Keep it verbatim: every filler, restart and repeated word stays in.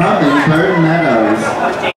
Hummingbird Meadows.